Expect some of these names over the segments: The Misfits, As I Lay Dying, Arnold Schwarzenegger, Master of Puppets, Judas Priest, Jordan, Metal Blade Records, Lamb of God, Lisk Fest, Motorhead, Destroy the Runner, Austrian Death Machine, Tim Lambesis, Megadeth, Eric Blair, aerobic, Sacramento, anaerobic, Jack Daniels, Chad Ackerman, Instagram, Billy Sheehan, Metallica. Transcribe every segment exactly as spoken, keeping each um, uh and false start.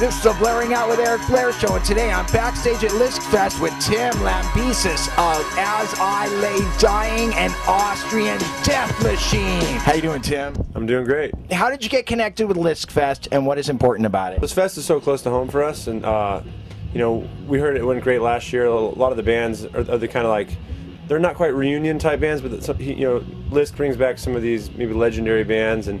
This is The Blaring Out with Eric Blair Show, and today I'm backstage at Lisk Fest with Tim Lambesis of As I Lay Dying and Austrian Death Machine. How you doing, Tim? I'm doing great. How did you get connected with Lisk Fest, and what is important about it? This fest is so close to home for us, and uh, you know, we heard it went great last year. A lot of the bands are, are the kind of like, they're not quite reunion type bands, but you know, Lisk brings back some of these maybe legendary bands, and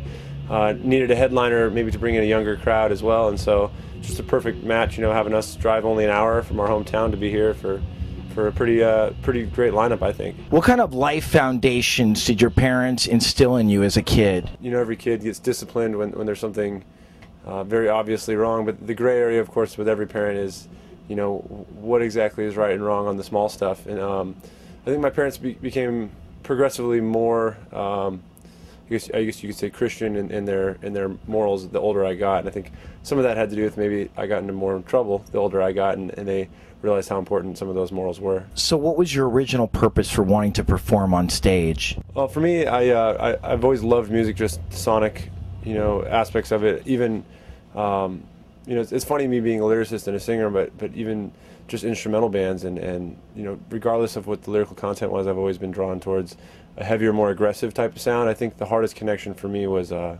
Uh, needed a headliner maybe to bring in a younger crowd as well, and so just a perfect match, you know, having us drive only an hour from our hometown to be here for for a pretty uh, pretty great lineup, I think. What kind of life foundations did your parents instill in you as a kid? You know, every kid gets disciplined when, when there's something uh, very obviously wrong, but the gray area, of course, with every parent is, you know, what exactly is right and wrong on the small stuff, and um, I think my parents be became progressively more um, I guess, I guess you could say Christian in, in their in their morals the older I got, and I think some of that had to do with maybe I got into more trouble the older I got, and, and they realized how important some of those morals were. So what was your original purpose for wanting to perform on stage? Well, for me, I, uh, I, I've always loved music, just sonic, you know, aspects of it. Even, um, you know, it's, it's funny me being a lyricist and a singer, but, but even just instrumental bands, and, and, you know, regardless of what the lyrical content was, I've always been drawn towards a heavier, more aggressive type of sound. I think the hardest connection for me was uh,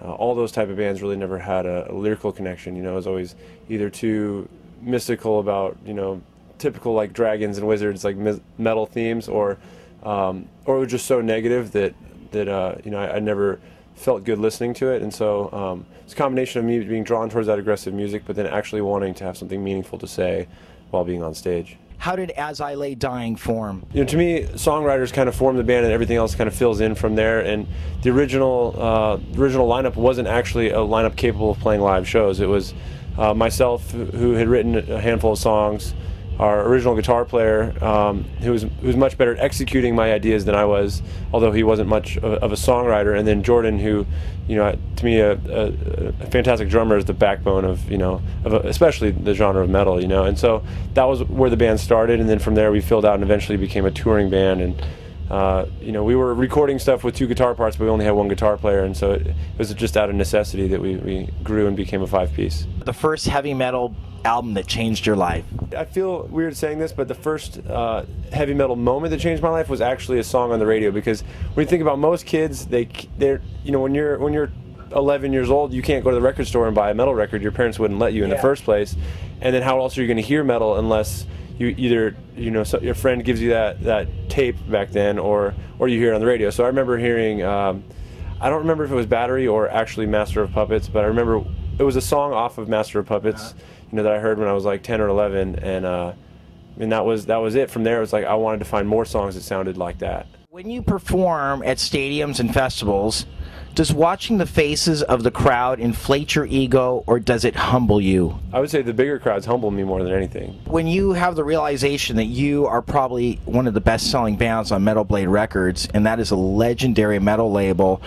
uh, all those type of bands really never had a, a lyrical connection. You know, it was always either too mystical about, you know, typical like dragons and wizards, like metal themes, or um, or it was just so negative that, that uh, you know, I, I never felt good listening to it, and so um, it's a combination of me being drawn towards that aggressive music, but then actually wanting to have something meaningful to say while being on stage. How did As I Lay Dying form? You know, to me, songwriters kind of form the band, and everything else kind of fills in from there. And the original uh, original lineup wasn't actually a lineup capable of playing live shows. It was uh, myself, who had written a handful of songs, our original guitar player, um, who was who was much better at executing my ideas than I was, although he wasn't much of, of a songwriter, and then Jordan, who, you know, to me, a, a, a fantastic drummer, is the backbone of, you know, of a, especially the genre of metal, you know, and so that was where the band started, and then from there we filled out and eventually became a touring band, and uh, you know, we were recording stuff with two guitar parts, but we only had one guitar player, and so it, it was just out of necessity that we, we grew and became a five-piece. The first heavy metal album that changed your life? I feel weird saying this, but the first uh, heavy metal moment that changed my life was actually a song on the radio, because when you think about most kids, they they're you know, when you're when you're eleven years old, you can't go to the record store and buy a metal record. Your parents wouldn't let you in yeah. the first place, and then how else are you going to hear metal unless you either, you know, so your friend gives you that that tape back then, or or you hear it on the radio. So I remember hearing um, I don't remember if it was Battery or actually Master of Puppets, but I remember it was a song off of Master of Puppets, uh-huh. you know, that I heard when I was like ten or eleven, and uh, and that was that was it. From there, it was like I wanted to find more songs that sounded like that. When you perform at stadiums and festivals, does watching the faces of the crowd inflate your ego, or does it humble you? I would say the bigger crowds humble me more than anything. When you have the realization that you are probably one of the best-selling bands on Metal Blade Records, and that is a legendary metal label,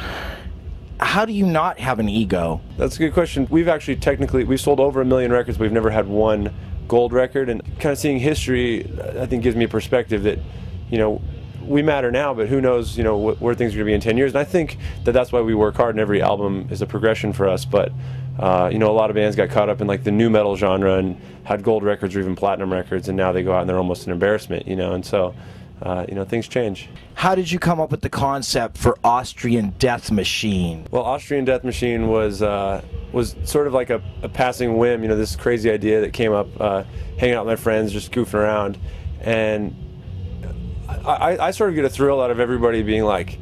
how do you not have an ego? That's a good question. We've actually technically, we've sold over a million records, but we've never had one gold record, and kind of seeing history, I think, gives me a perspective that, you know, we matter now, but who knows, you know, wh where things are going to be in ten years, and I think that that's why we work hard, and every album is a progression for us, but, uh, you know, a lot of bands got caught up in, like, the new metal genre and had gold records or even platinum records, and now they go out and they're almost an embarrassment, you know, and so, uh, you know, things change. How did you come up with the concept for Austrian Death Machine? Well, Austrian Death Machine was, uh, was sort of like a, a passing whim, you know, this crazy idea that came up, uh, hanging out with my friends, just goofing around, and I, I sort of get a thrill out of everybody being like,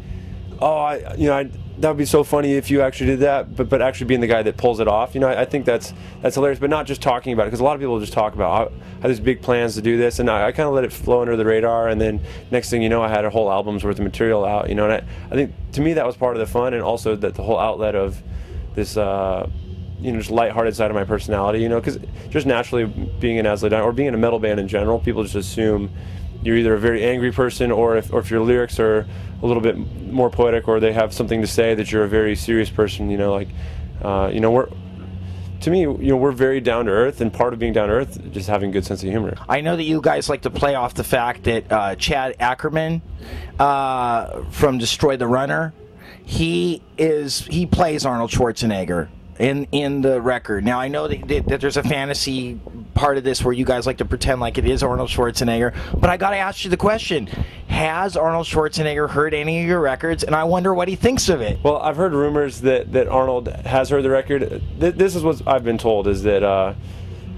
oh, I, you know, I, that would be so funny if you actually did that, but but actually being the guy that pulls it off. You know, I, I think that's that's hilarious, but not just talking about it, because a lot of people just talk about, I, I have these big plans to do this, and I, I kind of let it flow under the radar, and then next thing you know, I had a whole album's worth of material out, you know, and I, I think, to me, that was part of the fun, and also that the whole outlet of this, uh, you know, just lighthearted side of my personality, you know, because just naturally being an As I Lay Dying, or being in a metal band in general, people just assume you're either a very angry person, or if, or if your lyrics are a little bit more poetic, or they have something to say, that you're a very serious person. You know, like, uh, you know, we're, to me, you know, we're very down to earth, and part of being down to earth is just having a good sense of humor. I know that you guys like to play off the fact that uh, Chad Ackerman uh, from Destroy the Runner, he is he plays Arnold Schwarzenegger in in the record. Now I know that, that there's a fantasy part of this where you guys like to pretend like it is Arnold Schwarzenegger, but I gotta ask you the question: has Arnold Schwarzenegger heard any of your records? And I wonder what he thinks of it. Well, I've heard rumors that that Arnold has heard the record. This is what I've been told, is that uh,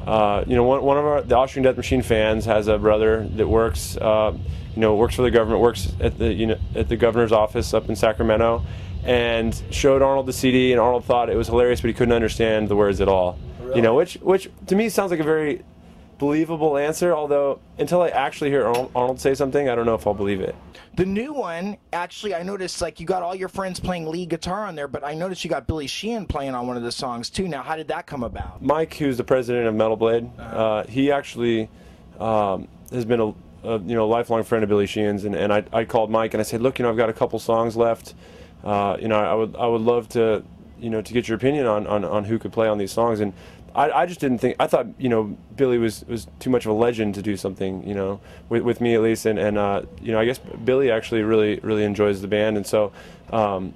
uh, you know, one, one of our the Austrian Death Machine fans has a brother that works uh, you know works for the government, works at the you know at the governor's office up in Sacramento, and showed Arnold the C D, and Arnold thought it was hilarious, but he couldn't understand the words at all. Really? You know, which which to me sounds like a very believable answer, although until I actually hear Arnold say something, I don't know if I'll believe it. The new one, actually, I noticed, like, you got all your friends playing lead guitar on there, but I noticed you got Billy Sheehan playing on one of the songs too. Now, how did that come about? Mike, who's the president of Metal Blade, uh, he actually um, has been a, a you know lifelong friend of Billy Sheehan's, and, and I, I called Mike and I said, look, you know, I've got a couple songs left. Uh, you know, I would I would love to, you know, to get your opinion on, on, on who could play on these songs, and I, I just didn't think I thought you know Billy was was too much of a legend to do something, you know, with, with me at least, and and uh, you know, I guess Billy actually really really enjoys the band, and so um,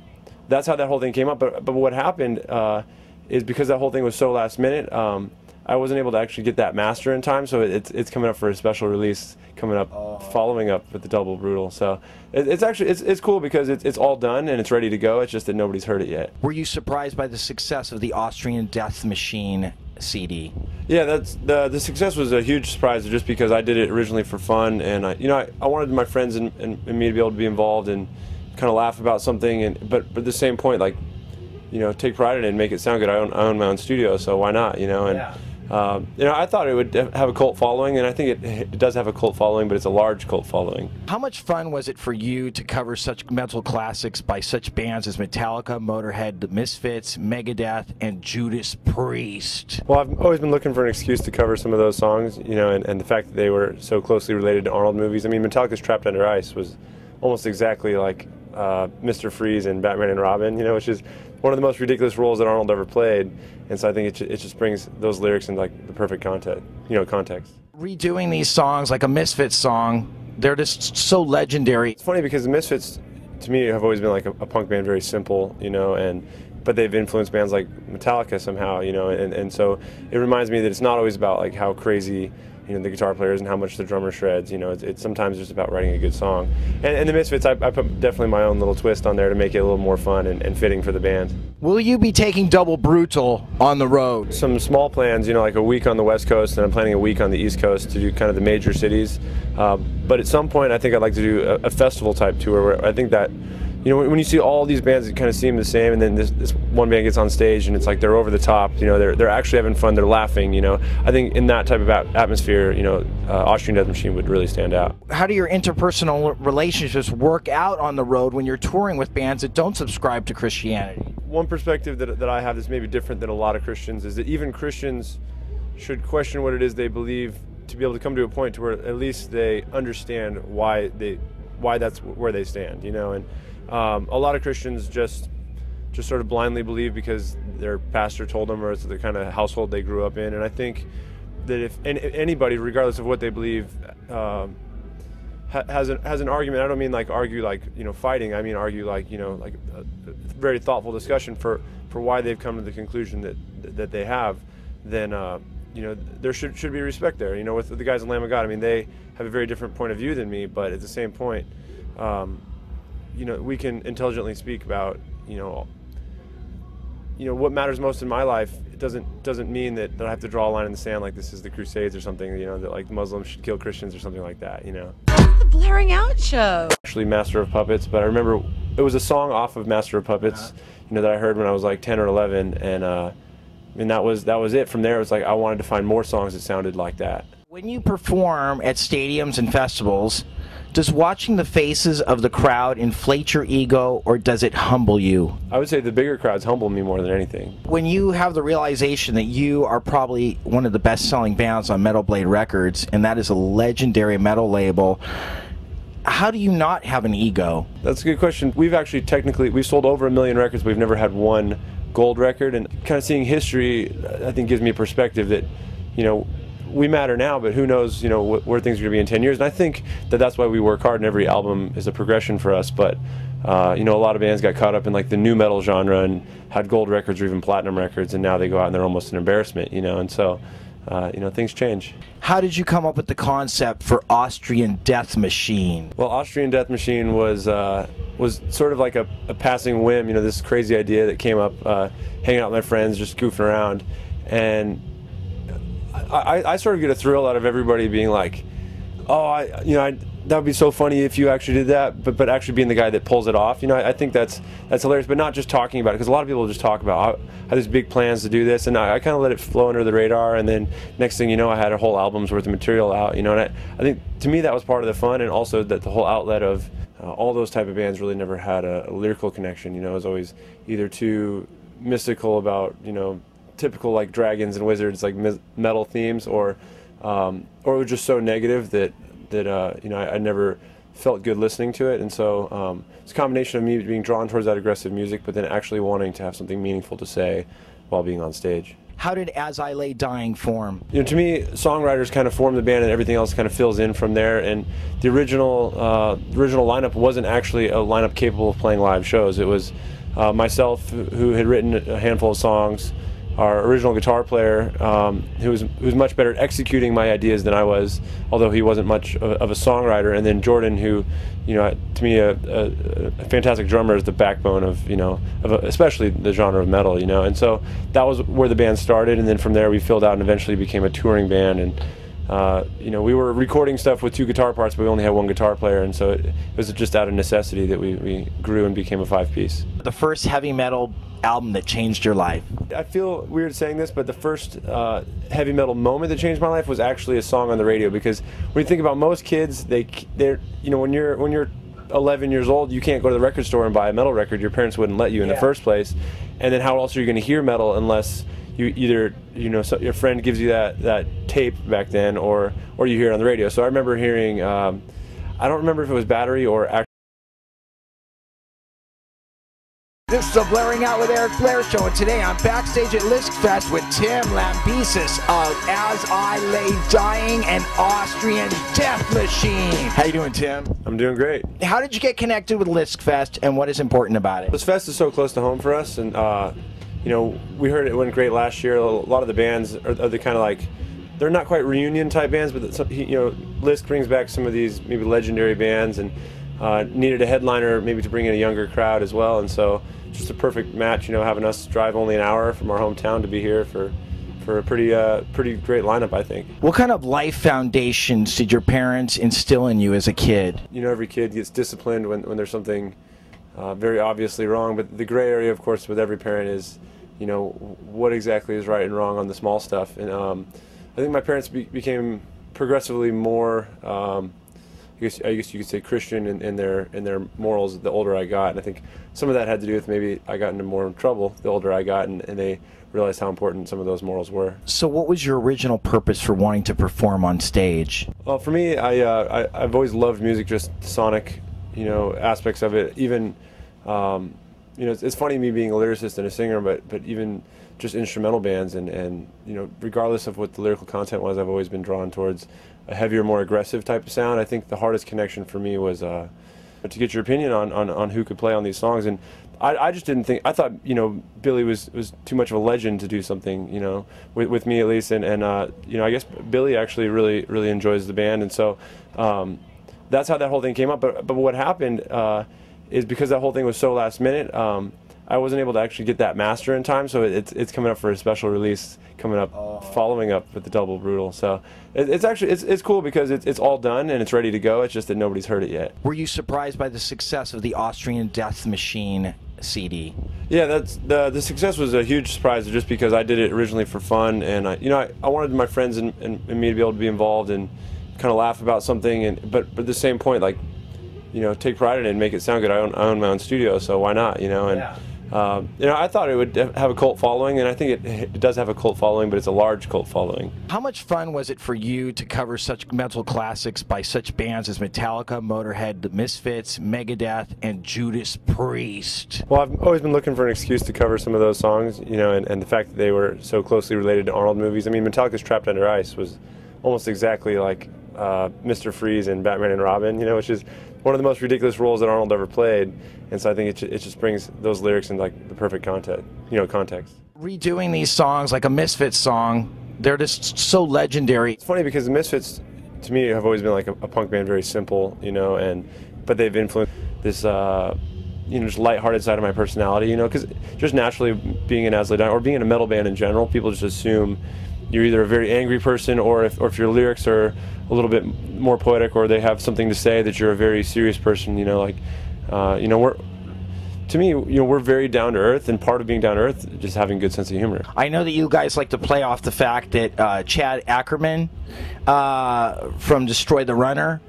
that's how that whole thing came up. But but what happened uh, is because that whole thing was so last minute, um, I wasn't able to actually get that master in time, so it's it's coming up for a special release coming up, oh. following up with the Double Brutal. So it, it's actually it's it's cool because it's it's all done and it's ready to go. It's just that nobody's heard it yet. Were you surprised by the success of the Austrian Death Machine C D? Yeah, that's the the success was a huge surprise, just because I did it originally for fun, and I you know I, I wanted my friends and, and, and me to be able to be involved and kind of laugh about something, and but but at the same point, like, you know, take pride in it and make it sound good. I own I own my own studio, so why not? You know and. Yeah. Um, you know, I thought it would have a cult following, and I think it, it does have a cult following, but it's a large cult following. How much fun was it for you to cover such metal classics by such bands as Metallica, Motorhead, The Misfits, Megadeth, and Judas Priest? Well, I've always been looking for an excuse to cover some of those songs, you know, and, and the fact that they were so closely related to Arnold movies. I mean, Metallica's Trapped Under Ice was almost exactly like uh, Mister Freeze and Batman and Robin, you know, which is one of the most ridiculous roles that Arnold ever played, and so I think it, it just brings those lyrics into like the perfect context, you know, context. Redoing these songs, like a Misfits song, they're just so legendary. It's funny because the Misfits, to me, have always been like a, a punk band, very simple, you know, and but they've influenced bands like Metallica somehow, you know, and and so it reminds me that it's not always about like how crazy, you know, the guitar players and how much the drummer shreds. You know, it's, it's sometimes just about writing a good song. And, and the Misfits, I, I put definitely my own little twist on there to make it a little more fun and, and fitting for the band. Will you be taking Double Brutal on the road? Some small plans, you know, like a week on the West Coast, and I'm planning a week on the East Coast to do kind of the major cities. Uh, but at some point, I think I'd like to do a, a festival type tour, where I think that, you know, when, when you see all these bands that kind of seem the same, and then this, this one band gets on stage and it's like they're over the top, you know, they're, they're actually having fun, they're laughing, you know. I think in that type of atmosphere, you know, uh, Austrian Death Machine would really stand out. How do your interpersonal relationships work out on the road when you're touring with bands that don't subscribe to Christianity? One perspective that, that I have that's maybe different than a lot of Christians is that even Christians should question what it is they believe, to be able to come to a point to where at least they understand why they, why that's where they stand, you know. And Um, a lot of Christians just just sort of blindly believe because their pastor told them, or it's the kind of household they grew up in. And I think that if anybody, regardless of what they believe, um, has an, has an argument, I don't mean like argue like, you know, fighting, I mean argue like, you know, like a very thoughtful discussion for, for why they've come to the conclusion that, that they have, then, uh, you know, there should, should be respect there. You know, with the guys in Lamb of God, I mean, they have a very different point of view than me, but at the same point, um, you know, we can intelligently speak about, you know, you know what matters most in my life. It doesn't doesn't mean that, that I have to draw a line in the sand like this is the Crusades or something. You know, that like Muslims should kill Christians or something like that. You know, the blaring out show. Actually, Master of Puppets, but I remember it was a song off of Master of Puppets. Uh-huh. You know, that I heard when I was like ten or eleven, and uh, and that was that was it. From there, it was like I wanted to find more songs that sounded like that. When you perform at stadiums and festivals, does watching the faces of the crowd inflate your ego, or does it humble you? I would say the bigger crowds humble me more than anything. When you have the realization that you are probably one of the best-selling bands on Metal Blade Records, and that is a legendary metal label, how do you not have an ego? That's a good question. We've actually technically, we've sold over a million records, but we've never had one gold record, and kind of seeing history, I think, gives me a perspective that, you know, we matter now, but who knows, you know, wh where things are going to be in ten years. And I think that that's why we work hard, and every album is a progression for us. But Uh, you know, a lot of bands got caught up in like the new metal genre and had gold records or even platinum records, and now they go out and they're almost an embarrassment, you know, and so, uh, you know, things change. How did you come up with the concept for Austrian Death Machine? Well, Austrian Death Machine was, uh, was sort of like a, a passing whim, you know, this crazy idea that came up, uh, hanging out with my friends, just goofing around, and I, I sort of get a thrill out of everybody being like, oh, I, you know, I, that would be so funny if you actually did that, but but actually being the guy that pulls it off. You know, I, I think that's that's hilarious, but not just talking about it, because a lot of people just talk about, I had these big plans to do this, and I, I kind of let it flow under the radar, and then next thing you know, I had a whole album's worth of material out, you know, and I, I think, to me, that was part of the fun, and also that the whole outlet of uh, all those type of bands really never had a, a lyrical connection, you know. It was always either too mystical about, you know, typical like dragons and wizards, like metal themes, or um, or it was just so negative that that uh, you know I, I never felt good listening to it, and so um, it's a combination of me being drawn towards that aggressive music, but then actually wanting to have something meaningful to say while being on stage. How did As I Lay Dying form? You know, to me, songwriters kind of form the band, and everything else kind of fills in from there. And the original uh, the original lineup wasn't actually a lineup capable of playing live shows. It was uh, myself, who had written a handful of songs. Our original guitar player, um, who was who was much better at executing my ideas than I was, although he wasn't much of, of a songwriter. And then Jordan, who, you know, to me, a, a, a fantastic drummer, is the backbone of, you know, of a, especially the genre of metal, you know. And so that was where the band started. And then from there, we filled out and eventually became a touring band. And uh, you know, we were recording stuff with two guitar parts, but we only had one guitar player, and so it, it was just out of necessity that we, we grew and became a five-piece. The first heavy metal album that changed your life? I feel weird saying this, but the first uh, heavy metal moment that changed my life was actually a song on the radio, because when you think about most kids, they they're you know, when you're when you're eleven years old, you can't go to the record store and buy a metal record. Your parents wouldn't let you in yeah. the first place, and then how else are you going to hear metal unless you either, you know, so your friend gives you that that tape back then, or or you hear it on the radio. So I remember hearing, um, I don't remember if it was Battery or Act. This is the Blaring Out with Eric Blair show, and today I'm backstage at Lisk Fest with Tim Lambesis of As I Lay Dying and Austrian Death Machine. How you doing, Tim? I'm doing great. How did you get connected with Lisk Fest, and what is important about it? Lisk Fest is so close to home for us, and uh, you know, we heard it went great last year. A lot of the bands are, are the kind of like, they're not quite reunion type bands, but you know, Lisk brings back some of these maybe legendary bands, and uh, needed a headliner maybe to bring in a younger crowd as well, and so. Just a perfect match, you know, having us drive only an hour from our hometown to be here for for a pretty uh, pretty great lineup, I think. What kind of life foundations did your parents instill in you as a kid? You know, every kid gets disciplined when, when there's something uh, very obviously wrong, but the gray area, of course, with every parent is, you know, what exactly is right and wrong on the small stuff. And um, I think my parents be became progressively more, um, I guess, I guess you could say, Christian in, in their in their morals the older I got, and I think some of that had to do with maybe I got into more trouble the older I got, and, and they realized how important some of those morals were. So what was your original purpose for wanting to perform on stage? Well, for me, I, uh, I, I've always loved music, just sonic, you know, aspects of it. Even, um, you know, it's, it's funny me being a lyricist and a singer, but, but even just instrumental bands, and, and, you know, regardless of what the lyrical content was, I've always been drawn towards a heavier, more aggressive type of sound. I think the hardest connection for me was uh, to get your opinion on, on, on who could play on these songs, and I, I just didn't think, I thought, you know, Billy was, was too much of a legend to do something, you know, with, with me at least, and, and uh, you know, I guess Billy actually really, really enjoys the band, and so um, that's how that whole thing came up, but, but what happened uh, is because that whole thing was so last minute, um, I wasn't able to actually get that master in time, so it's it's coming up for a special release coming up, oh. following up with the Double Brutal. So it, it's actually it's it's cool because it's it's all done and it's ready to go. It's just that nobody's heard it yet. Were you surprised by the success of the Austrian Death Machine C D? Yeah, that's the the success was a huge surprise, just because I did it originally for fun, and I you know I, I wanted my friends and, and, and me to be able to be involved and kind of laugh about something, and but but at the same point, like, you know, take pride in it and make it sound good. I own I own my own studio, so why not? You know and. Yeah. Um, you know, I thought it would have a cult following, and I think it, it does have a cult following, but it's a large cult following. How much fun was it for you to cover such metal classics by such bands as Metallica, Motorhead, The Misfits, Megadeth, and Judas Priest? Well, I've always been looking for an excuse to cover some of those songs, you know, and, and the fact that they were so closely related to Arnold movies. I mean, Metallica's Trapped Under Ice was almost exactly like uh, Mister Freeze in Batman and Robin, you know, which is one of the most ridiculous roles that Arnold ever played. And so I think it, it just brings those lyrics in like the perfect context, you know, context. Redoing these songs, like a Misfits song, they're just so legendary. It's funny because the Misfits, to me, have always been like a, a punk band, very simple, you know, and but they've influenced this, uh, you know, just lighthearted side of my personality, you know, because just naturally being in As I Lay Dying or being in a metal band in general, people just assume you're either a very angry person, or if, or if your lyrics are a little bit more poetic or they have something to say, that you're a very serious person, you know, like, uh, you know, we're, to me, you know, we're very down to earth, and part of being down to earth is just having a good sense of humor. I know that you guys like to play off the fact that uh, Chad Ackerman uh, from Destroy the Runner,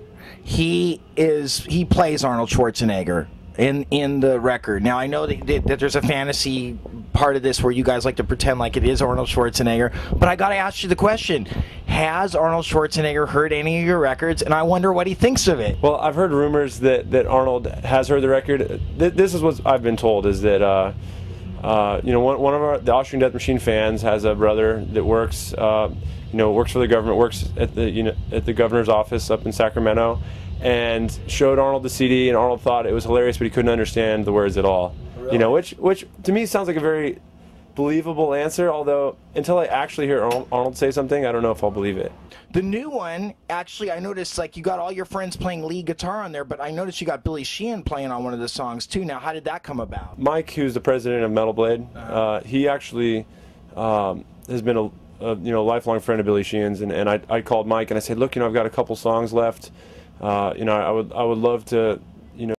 he is, he plays Arnold Schwarzenegger in in the record. Now I know that, that there's a fantasy part of this where you guys like to pretend like it is Arnold Schwarzenegger, but I gotta ask you the question: has Arnold Schwarzenegger heard any of your records? And I wonder what he thinks of it. Well, I've heard rumors that that Arnold has heard the record. This is what I've been told: is that uh, uh, you know, one one of our the Austrian Death Machine fans has a brother that works, uh, you know, works for the government, works at the you know at the governor's office up in Sacramento, and showed Arnold the C D, and Arnold thought it was hilarious, but he couldn't understand the words at all. Really? You know, which which to me sounds like a very believable answer, although until I actually hear Arnold say something, I don't know if I'll believe it. The new one, actually, I noticed, like, you got all your friends playing lead guitar on there, but I noticed you got Billy Sheehan playing on one of the songs too. Now, how did that come about? Mike, who's the president of Metal Blade, uh, he actually um, has been a, a you know lifelong friend of Billy Sheehan's, and, and I, I called Mike and I said, look, you know, I've got a couple songs left. Uh, you know, I would I would love to